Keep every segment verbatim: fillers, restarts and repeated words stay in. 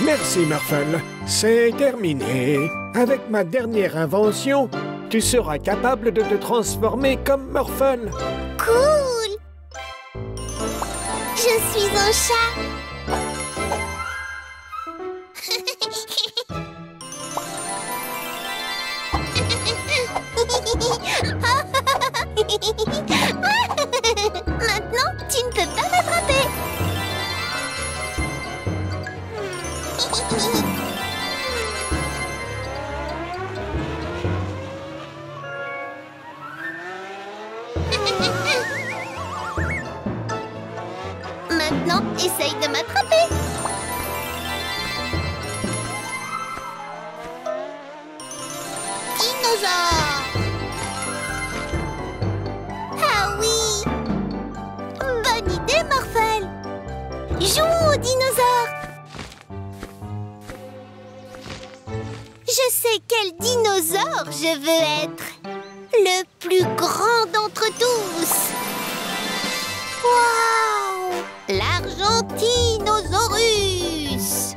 Merci, Morphle. C'est terminé. Avec ma dernière invention, tu seras capable de te transformer comme Morphle. Cool! Je suis un chat. Maintenant, tu ne peux pas m'attraper. Maintenant, essaye de m'attraper. Dinosaure. Ah oui. Bonne idée, Morphle. Joue au dinosaure. Je sais quel dinosaure je veux être. Le plus grand d'entre tous. Waouh! L'Argentinosaurus.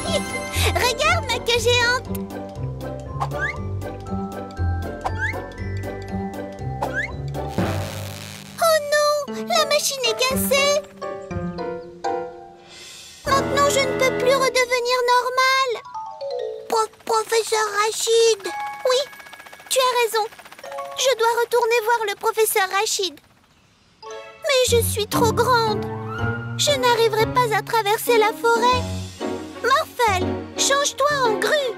Tout grand. Regarde ma queue géante. Oh non! La machine est cassée. Maintenant, je ne peux plus redevenir normale. Prof, professeur Rachid. Oui, tu as raison. Je dois retourner voir le professeur Rachid. Mais je suis trop grande. Je n'arriverai pas à traverser la forêt. Morphle, change-toi en grue.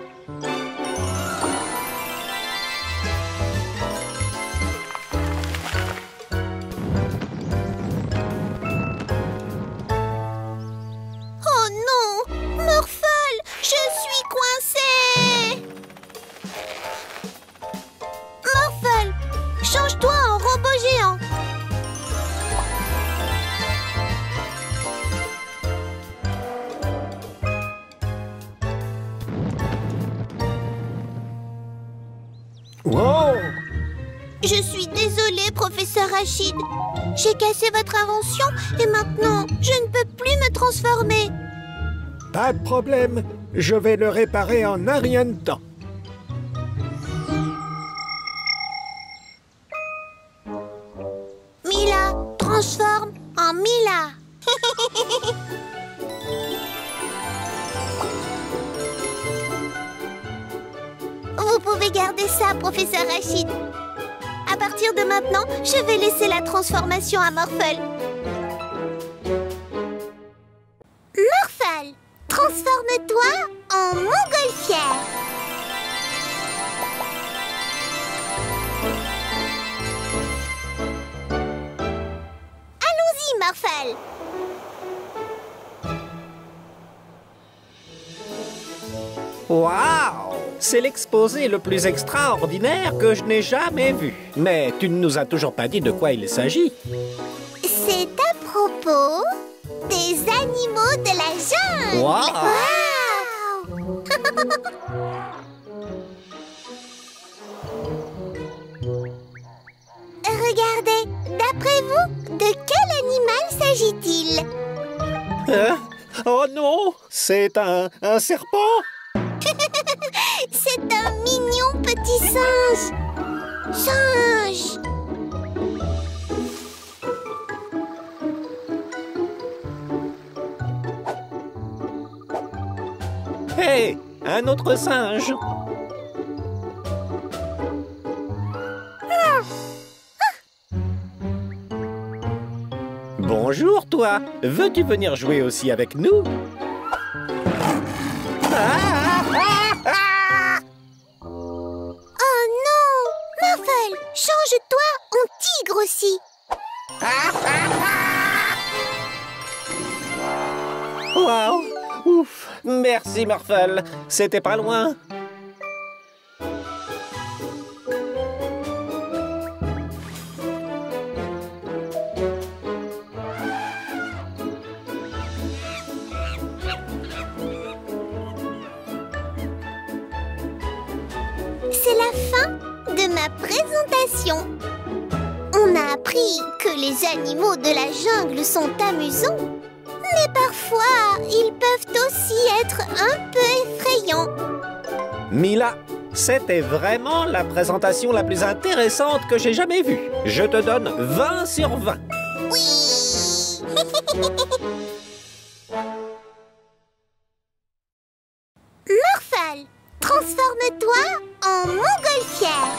Je suis coincée. Morphle, change-toi en robot géant. Wow. Je suis désolée, professeur Rachid. J'ai cassé votre invention et maintenant, je ne peux plus me transformer. Pas de problème. Je vais le réparer en un rien de temps. Mila, transforme en Mila. Vous pouvez garder ça, professeur Rachid. À partir de maintenant, je vais laisser la transformation à Morphle. Morphle, transforme-toi en montgolfière. Allons-y, Morphle. Waouh! C'est l'exposé le plus extraordinaire que je n'ai jamais vu. Mais tu ne nous as toujours pas dit de quoi il s'agit. C'est à propos des animaux de la jungle. Wow. Wow. Regardez, d'après vous, de quel animal s'agit-il? euh, Oh non, c'est un, un serpent. C'est un mignon petit singe. Singe. Hé, hey, un autre singe. Ah. Ah. Bonjour, toi. Veux-tu venir jouer aussi avec nous? Ah, ah, ah. Oh non! Morphle, change-toi en tigre aussi. Ah, ah, ah. Wow. Ouf. Merci, Morphle. C'était pas loin. c'est la fin de ma présentation. On a appris que les animaux de la jungle sont amusants, mais parfois ils peuvent aussi être un peu effrayants. Mila, c'était vraiment la présentation la plus intéressante que j'ai jamais vue. Je te donne vingt sur vingt. Oui. Morphle, transforme-toi en montgolfière.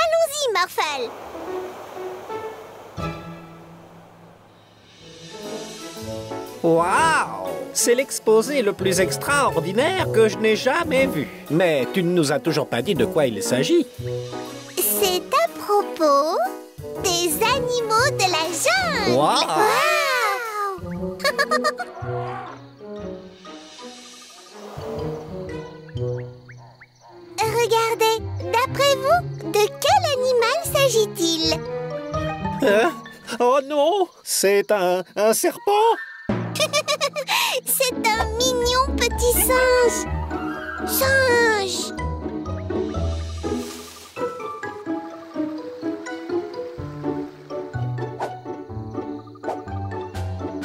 Allons-y, Morphle. Waouh! C'est l'exposé le plus extraordinaire que je n'ai jamais vu. Mais tu ne nous as toujours pas dit de quoi il s'agit. C'est à propos des animaux de la jungle. Waouh! Wow. Regardez, d'après vous, de quel animal s'agit-il? euh, Oh non! C'est un, un serpent? C'est un mignon petit singe. Singe.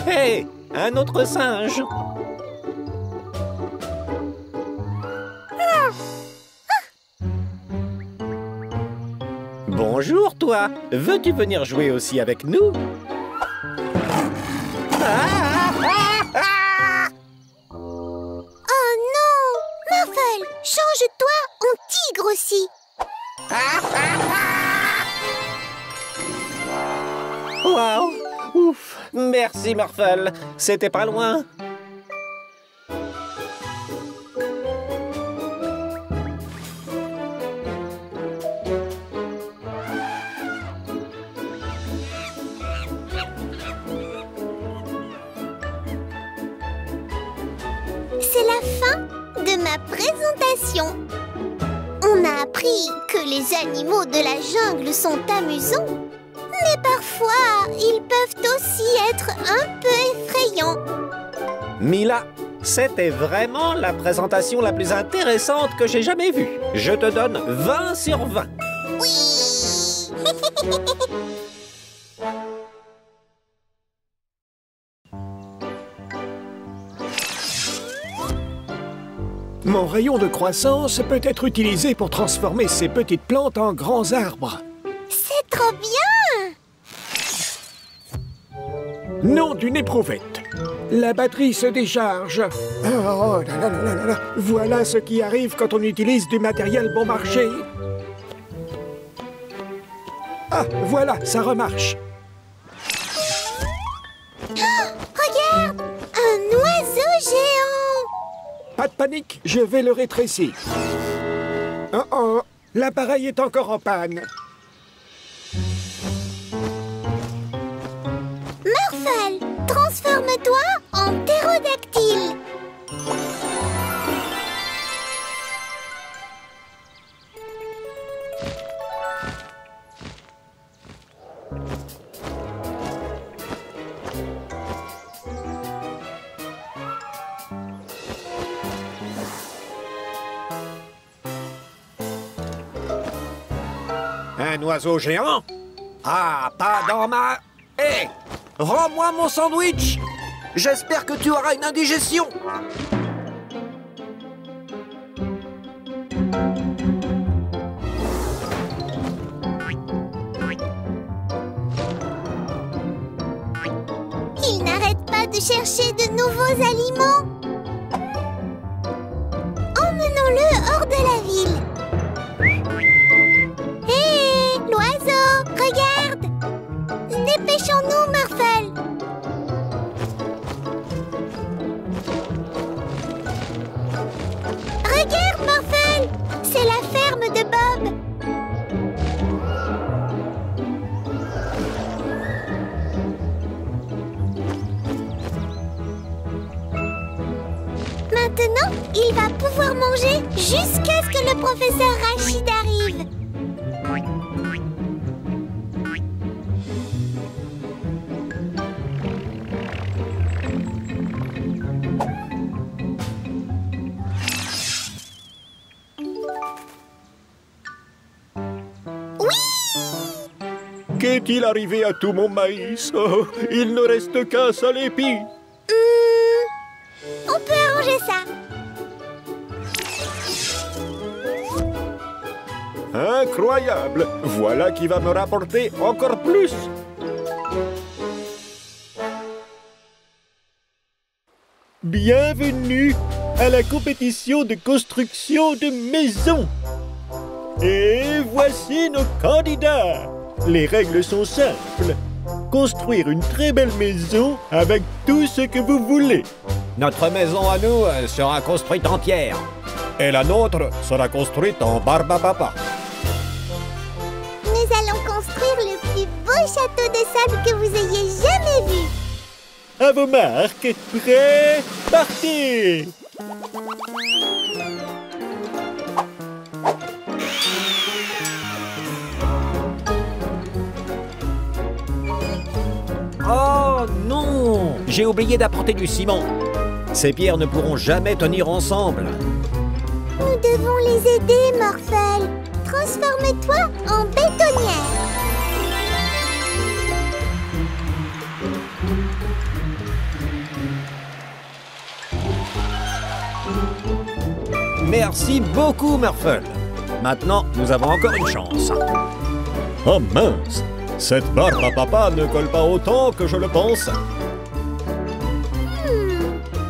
Hé, hey, un autre singe. Ah. Ah. Bonjour toi, veux-tu venir jouer aussi avec nous? Ah. Change-toi en tigre aussi. Waouh, ouf, merci Morphle, c'était pas loin. C'est la fin de ma présentation. On a appris que les animaux de la jungle sont amusants, mais parfois ils peuvent aussi être un peu effrayants. Mila, c'était vraiment la présentation la plus intéressante que j'ai jamais vue. Je te donne vingt sur vingt. Oui. Mon rayon de croissance peut être utilisé pour transformer ces petites plantes en grands arbres. C'est trop bien! Nom d'une éprouvette. La batterie se décharge. Oh là là là là là. Voilà ce qui arrive quand on utilise du matériel bon marché. Ah, voilà, ça remarche. Oh, regarde! Un oiseau géant! Pas de panique, je vais le rétrécir. Oh oh, l'appareil est encore en panne. Morphle, transforme-toi en ptérodactyle. Un oiseau géant? Ah, pas dans ma... Hé! Hey, rends-moi mon sandwich! J'espère que tu auras une indigestion! Il n'arrête pas de chercher de nouveaux aliments! Emmenons-le hors de la ville! Regarde! Dépêchons-nous, Morphle! Regarde, Morphle! C'est la ferme de Bob! Maintenant, il va pouvoir manger jusqu'à ce que le professeur Rachid arrive. qu'est-il arrivé à tout mon maïs? Oh, il ne reste qu'un seul épi. Mmh. On peut arranger ça. Incroyable! Voilà qui va me rapporter encore plus. Bienvenue à la compétition de construction de maisons. Et voici nos candidats. Les règles sont simples. Construire une très belle maison avec tout ce que vous voulez. Notre maison à nous sera construite en pierre. Et la nôtre sera construite en barbapapa. Nous allons construire le plus beau château de sable que vous ayez jamais vu. À vos marques, prêts, parti! Oh non! J'ai oublié d'apporter du ciment. Ces pierres ne pourront jamais tenir ensemble. Nous devons les aider, Morphle. Transforme-toi en bétonnière. Merci beaucoup, Morphle. Maintenant, nous avons encore une chance. Oh mince! Cette barbe à papa ne colle pas autant que je le pense. Hmm.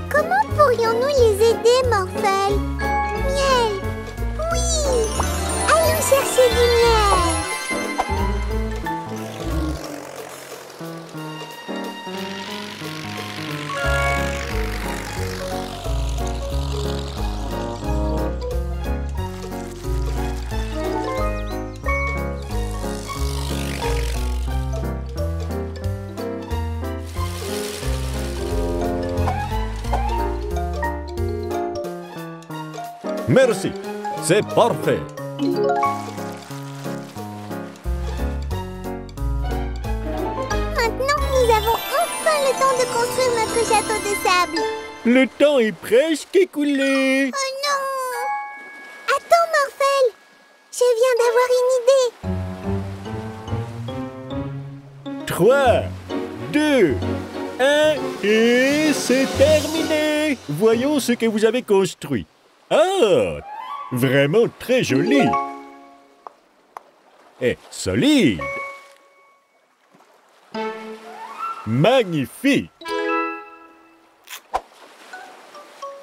Comment pourrions-nous les aider, Morphle? Miel! Oui! Allons chercher du miel! Merci, c'est parfait. Maintenant, nous avons enfin le temps de construire notre château de sable. Le temps est presque écoulé. Oh non! Attends, Morphle, je viens d'avoir une idée. trois, deux, un, et c'est terminé. Voyons ce que vous avez construit. Ah! Vraiment très joli! Et solide! Magnifique!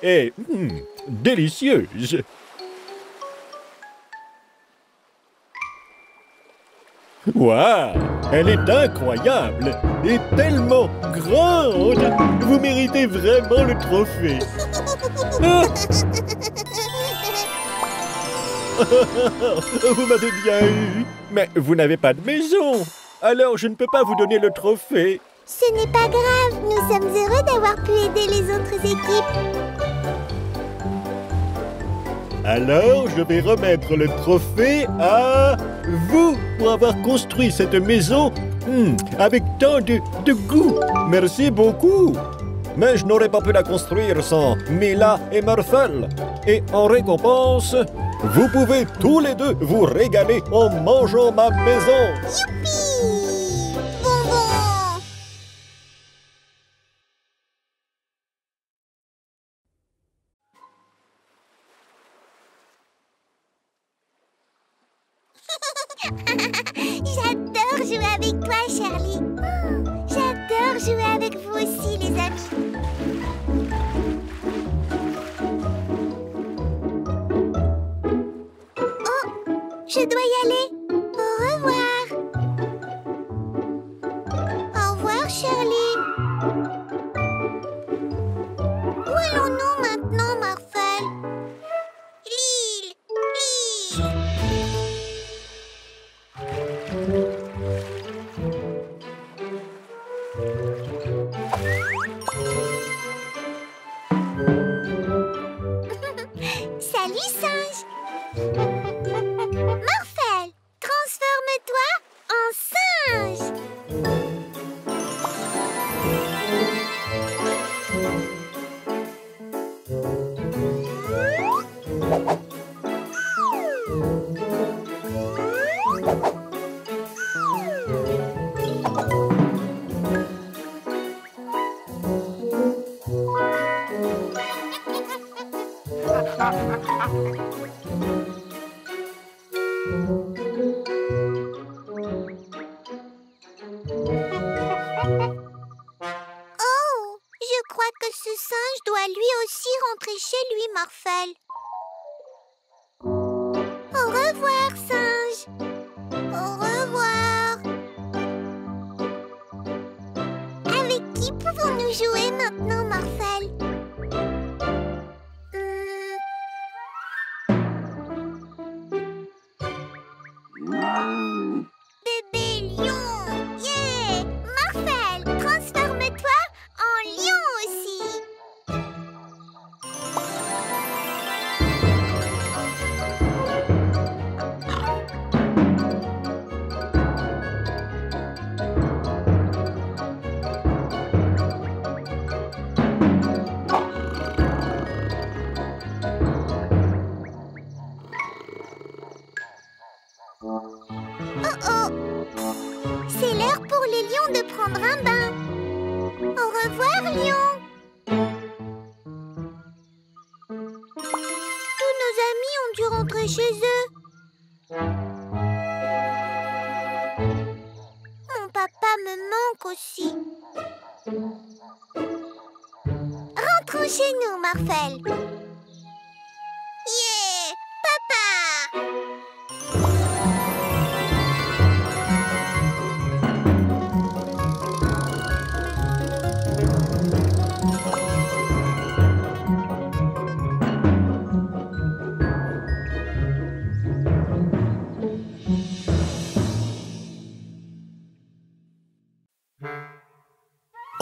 Et hmm, délicieuse! Waouh! Elle est incroyable! Et tellement grande! Vous méritez vraiment le trophée! Ah! Vous m'avez bien eu. Mais vous n'avez pas de maison. Alors je ne peux pas vous donner le trophée. Ce n'est pas grave. Nous sommes heureux d'avoir pu aider les autres équipes. Alors je vais remettre le trophée à vous pour avoir construit cette maison hmm, avec tant de, de goût. Merci beaucoup. Mais je n'aurais pas pu la construire sans Mila et Morphle. Et en récompense, vous pouvez tous les deux vous régaler en mangeant ma maison. Youpi! Bonbon! J'adore jouer avec toi, Charlie. J'adore jouer avec vous aussi, les amis. Je dois y aller. Au revoir. Au revoir, Shirley. Où allons-nous maintenant, Morphle? L'île. L'île. Salut, singe. Morphle, transforme-toi en singe.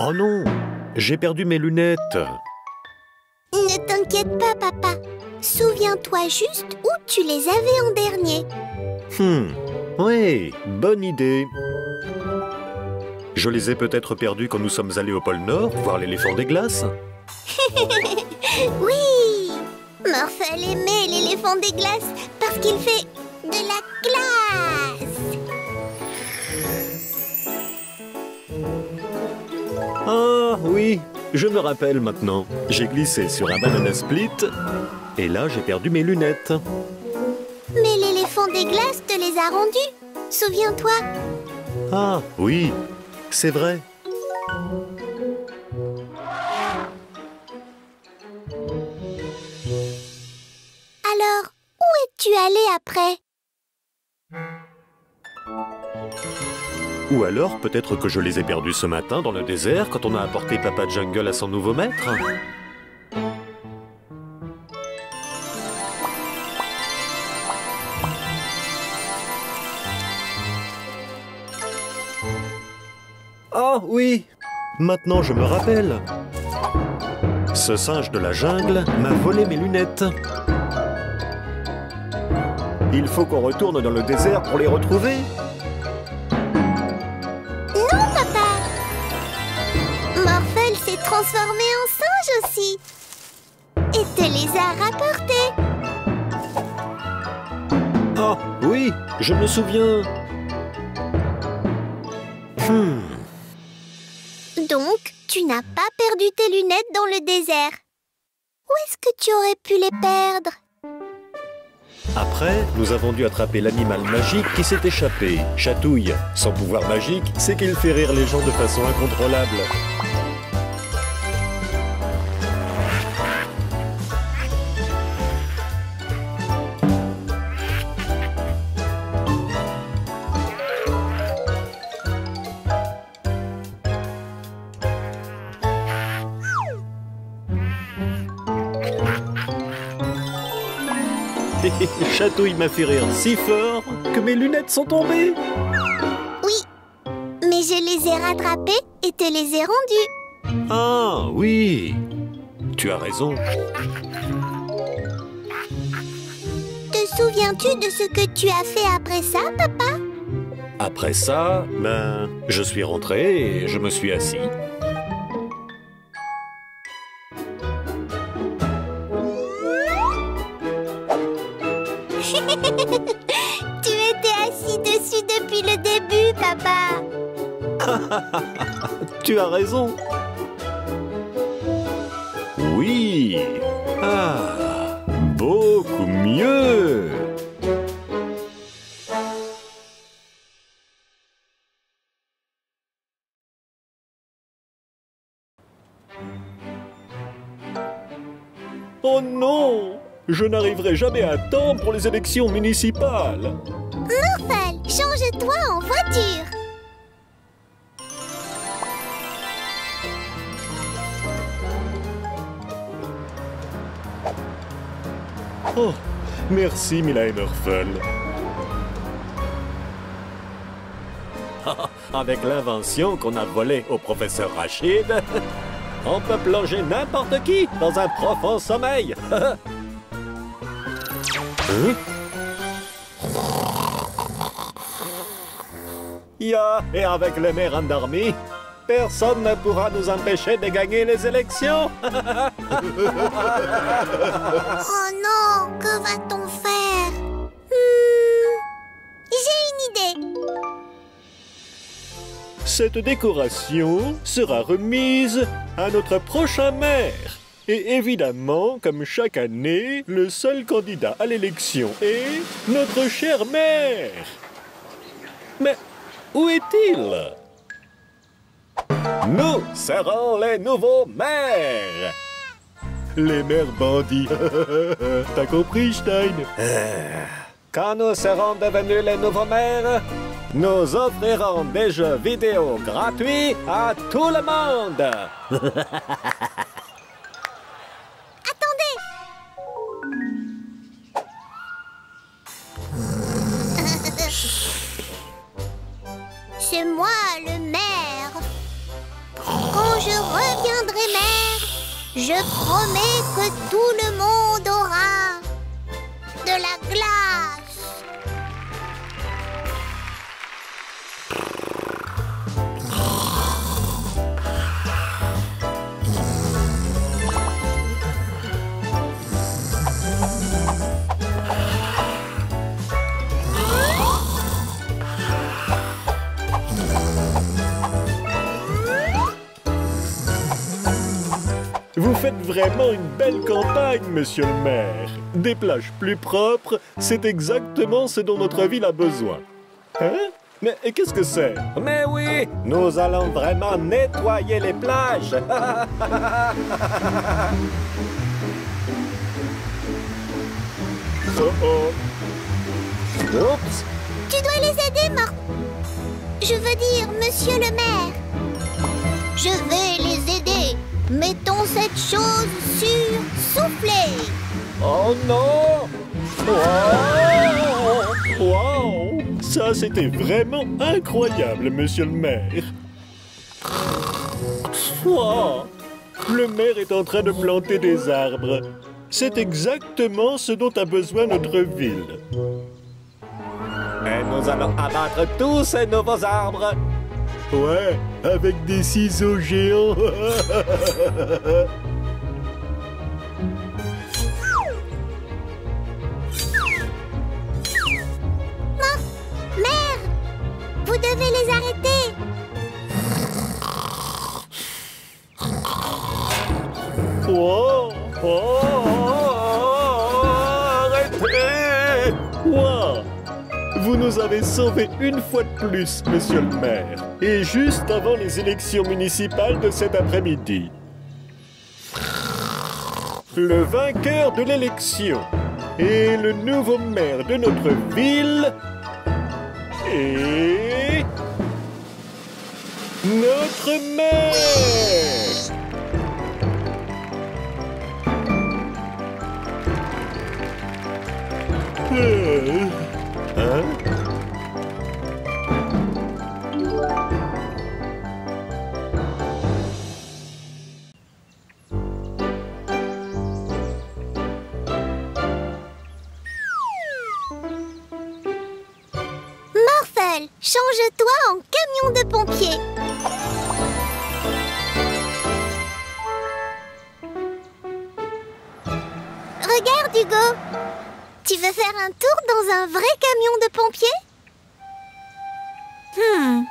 Oh non, j'ai perdu mes lunettes. Ne t'inquiète pas, papa. Souviens-toi juste où tu les avais en dernier. Hmm, oui, bonne idée. Je les ai peut-être perdues quand nous sommes allés au pôle Nord, voir l'éléphant des glaces. Oui, Morphle aimait l'éléphant des glaces parce qu'il fait de la glace. Ah oui, je me rappelle maintenant. J'ai glissé sur un banana split et là j'ai perdu mes lunettes. Mais l'éléphant des glaces te les a rendues, souviens-toi. Ah oui, c'est vrai. Alors, où es-tu allé après? Ou alors, peut-être que je les ai perdus ce matin dans le désert quand on a apporté Papa Jungle à son nouveau maître. Oh oui! Maintenant, je me rappelle. Ce singe de la jungle m'a volé mes lunettes. Il faut qu'on retourne dans le désert pour les retrouver. Transformé en singe aussi. Et te les a rapportés. Ah oui, je me souviens. Hmm. Donc, tu n'as pas perdu tes lunettes dans le désert. Où est-ce que tu aurais pu les perdre? Après, nous avons dû attraper l'animal magique qui s'est échappé. Chatouille, son pouvoir magique, c'est qu'il fait rire les gens de façon incontrôlable. Chatouille m'a fait rire si fort que mes lunettes sont tombées. Oui, mais je les ai rattrapées et te les ai rendues. Ah oui, tu as raison. Te souviens-tu de ce que tu as fait après ça, papa? Après ça, ben, je suis rentré et je me suis assis. Tu as raison. Oui. Ah, beau beaucoup mieux. Oh non! Je n'arriverai jamais à temps pour les élections municipales. Morphle, change-toi en voiture. Oh, merci Mila et Morphle. Avec l'invention qu'on a volée au professeur Rachid, on peut plonger n'importe qui dans un profond sommeil. Hein? Yeah, et avec le maire endormi, personne ne pourra nous empêcher de gagner les élections. Oh non, que va-t-on faire? hmm, J'ai une idée. Cette décoration sera remise à notre prochain maire. Et évidemment, comme chaque année, le seul candidat à l'élection est notre cher maire. Mais où est-il? Nous serons les nouveaux maires. Les maires bandits. T'as compris, Stein? Quand nous serons devenus les nouveaux maires, nous offrirons des jeux vidéo gratuits à tout le monde. C'est moi, le maire. Quand je reviendrai maire, je promets que tout le monde aura de la glace. Vous faites vraiment une belle campagne, monsieur le maire. Des plages plus propres, c'est exactement ce dont notre ville a besoin. Hein? Mais qu'est-ce que c'est? Mais oui, nous allons vraiment nettoyer les plages. Oh oh. Oups. Tu dois les aider, Morphle. Je veux dire, monsieur le maire. Je vais les aider. Mettons cette chose sur souffler. Oh non! Wow! Wow! Ça, c'était vraiment incroyable, monsieur le maire. Wow! Le maire est en train de planter des arbres. C'est exactement ce dont a besoin notre ville. Et nous allons abattre tous ces nouveaux arbres. Ouais, avec des ciseaux géants. Mort, mère, vous devez les arrêter. Wow, oh, oh, oh, arrêtez. Wow. Vous nous avez sauvés une fois de plus, monsieur le maire. Et juste avant les élections municipales de cet après-midi. Le vainqueur de l'élection et le nouveau maire de notre ville est... notre maire! Euh... Hein? Morphle, change-toi en camion de pompier. Regarde, Hugo. Tu veux faire un tour dans un vrai camion de pompier? Hmm,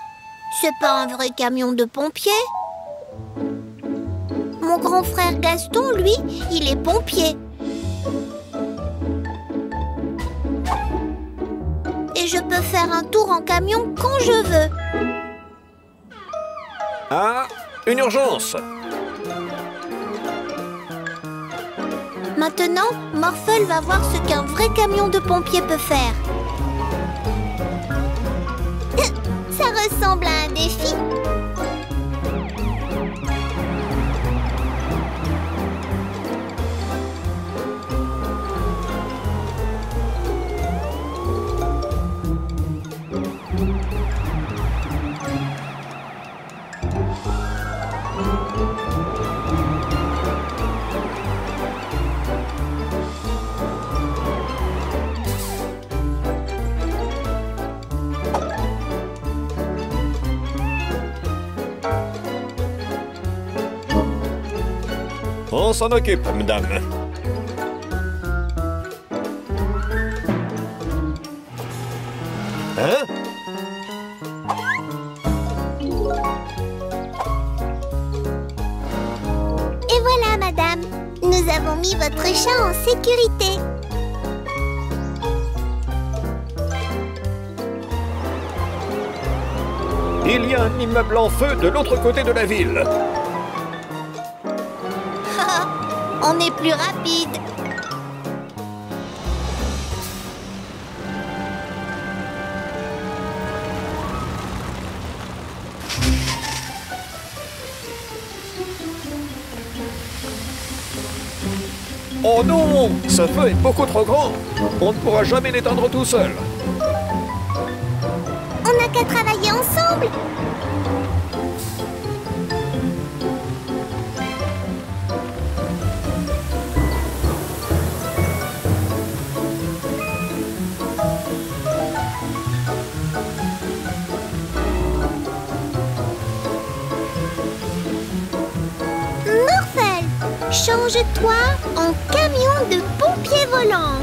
c'est pas un vrai camion de pompier. Mon grand frère Gaston, lui, il est pompier. je peux faire un tour en camion quand je veux. Ah, une urgence! Maintenant, Morphle va voir ce qu'un vrai camion de pompier peut faire. Ça ressemble à un défi. On s'en occupe, madame. Hein? Et voilà, madame. Nous avons mis votre chat en sécurité. Il y a un immeuble en feu de l'autre côté de la ville. On est plus rapide. Oh non! Ce feu est beaucoup trop grand. On ne pourra jamais l'éteindre tout seul. On n'a qu'à travailler ensemble. Change-toi en camion de pompier volant.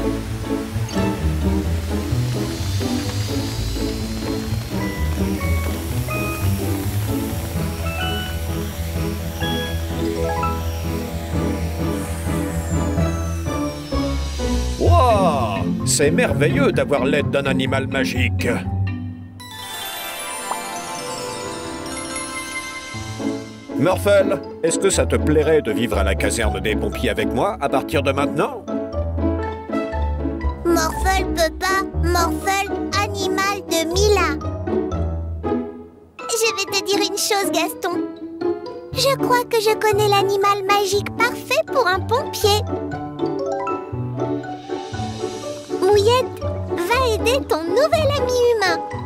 Wow! C'est merveilleux d'avoir l'aide d'un animal magique. Morphle, est-ce que ça te plairait de vivre à la caserne des pompiers avec moi à partir de maintenant? Morphle peut pas, Morphle, animal de Mila. Je vais te dire une chose, Gaston. Je crois que je connais l'animal magique parfait pour un pompier. Mouillette, va aider ton nouvel ami humain.